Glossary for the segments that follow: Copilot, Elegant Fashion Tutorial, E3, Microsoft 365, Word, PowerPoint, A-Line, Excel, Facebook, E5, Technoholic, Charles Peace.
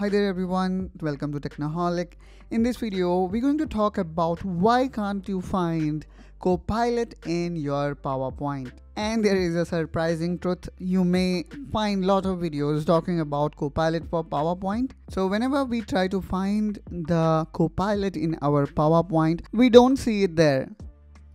Hi there everyone, welcome to Technoholic. In this video, we're going to talk about why can't you find Copilot in your PowerPoint. And there is a surprising truth. You may find a lot of videos talking about Copilot for PowerPoint. So whenever we try to find the Copilot in our PowerPoint, we don't see it there.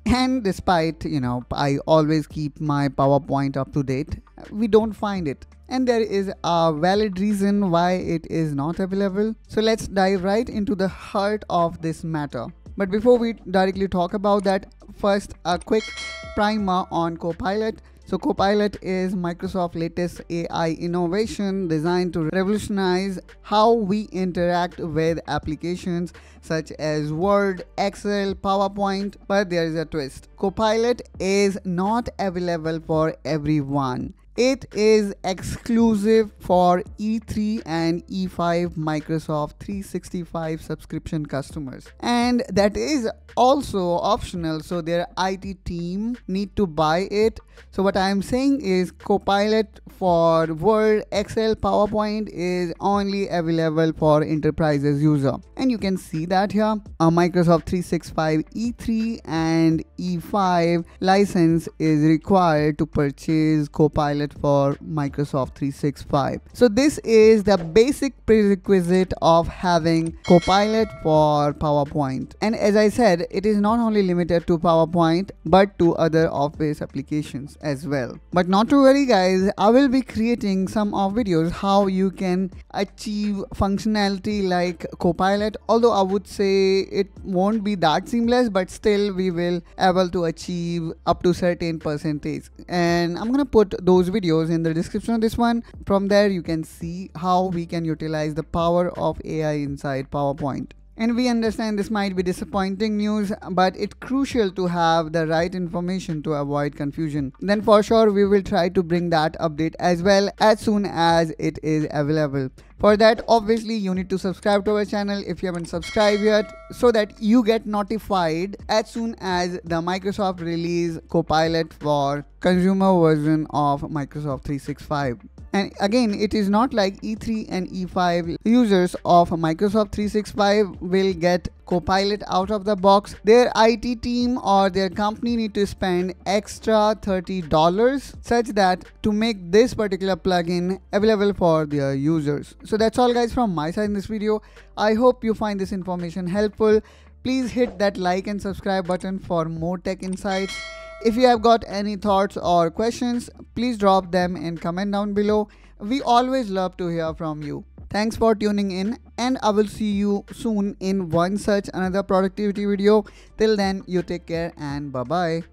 And despite, I always keep my PowerPoint up to date, we don't find it. And there is a valid reason why it is not available. So let's dive right into the heart of this matter. But before we directly talk about that, first a quick primer on Copilot. So Copilot is Microsoft's latest AI innovation designed to revolutionize how we interact with applications such as Word, Excel, PowerPoint. But there is a twist. Copilot is not available for everyone. It is exclusive for E3 and E5 Microsoft 365 subscription customers. And that is also optional, so their IT team need to buy it. So what I am saying is Copilot for Word, Excel, PowerPoint is only available for enterprises user. And you can see that here, a Microsoft 365 E3 and E5 license is required to purchase Copilot for Microsoft 365. So this is the basic prerequisite of having Copilot for PowerPoint. And as I said, it is not only limited to PowerPoint but to other Office applications as well. But not to worry guys, I will be creating some of videos how you can achieve functionality like Copilot, although I would say it won't be that seamless, but still we will able to achieve up to certain percentage. And I'm gonna put those videos in the description of this one. From there you can see how we can utilize the power of AI inside PowerPoint. And we understand this might be disappointing news, but it's crucial to have the right information to avoid confusion. Then for sure we will try to bring that update as well as soon as it is available. For that, obviously you need to subscribe to our channel if you haven't subscribed yet, so that you get notified as soon as the Microsoft release Copilot for consumer version of Microsoft 365. And again, it is not like E3 and E5 users of Microsoft 365 will get Copilot out of the box. Their IT team or their company need to spend extra $30 such that to make this particular plugin available for their users. So that's all guys from my side in this video. I hope you find this information helpful. Please hit that like and subscribe button for more tech insights. If you have got any thoughts or questions, please drop them in comment down below. We always love to hear from you. Thanks for tuning in, and I will see you soon in one such another productivity video. Till then, you take care and bye-bye.